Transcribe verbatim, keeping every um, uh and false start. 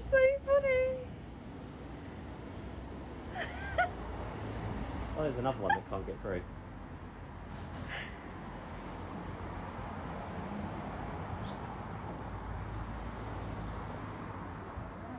That's so funny. Oh, there's another one that can't get through.